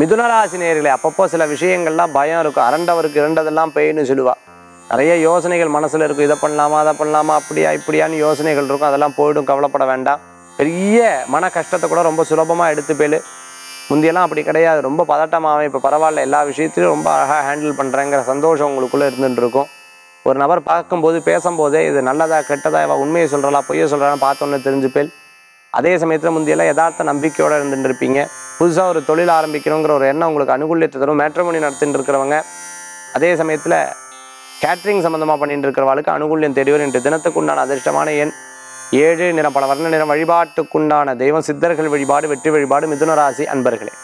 மிதுன ராசி நேயர்களே, அப்பப்போ சில விஷயங்கள்லாம் பயம் இருக்கும். அரண்டவருக்கு இரண்டதெல்லாம் பேய்னு சொல்லுவா. நிறைய யோசனைகள் மனசில் இருக்கும். இதை பண்ணலாமா, அதை பண்ணலாமா, அப்படியா இப்படியான்னு யோசனைகள் இருக்கும். அதெல்லாம் போய்டும், கவலைப்பட வேண்டாம். பெரிய மன கஷ்டத்தை கூட ரொம்ப சுலபமாக எடுத்து போயிடு. முந்தியெல்லாம் அப்படி கிடையாது, ரொம்ப பதட்டமாகவும் இப்போ பரவாயில்ல, எல்லா விஷயத்திலையும் ரொம்ப அழகாக ஹேண்டில் பண்ணுறேங்கிற சந்தோஷம் உங்களுக்குள்ளே இருந்துகிட்டு இருக்கும். ஒரு நபர் பார்க்கும்போது பேசும்போதே இது நல்லதா கெட்டதா, இவ உண்மையை சொல்கிறா பொய்யை சொல்கிறான்னு பார்த்தோன்னு தெரிஞ்சுப்பேன். அதே சமயத்தில் முந்தையெல்லாம் யதார்த்த நம்பிக்கையோடு இருந்துட்டு இருப்பீங்க. புதுசாக ஒரு தொழில் ஆரம்பிக்கணுங்கிற ஒரு எண்ணம் உங்களுக்கு அனுகூலியத்தை தரும். மேட்ரிமோனி நடத்திட்டு இருக்கிறவங்க, அதே சமயத்தில் கேட்ரிங் சம்மந்தமாக பண்ணிட்டு இருக்கிறவாளுக்கு அனுகூலியம் தெரியும். இன்று தினத்துக்குண்டான அதிர்ஷ்டமான எண் 7, நிறம் பல, வர்ண நிறம். வழிபாட்டுக்குண்டான தெய்வம் சித்தர்கள் வழிபாடு, வெற்றி வழிபாடு. மிதுன ராசி அன்பர்களே.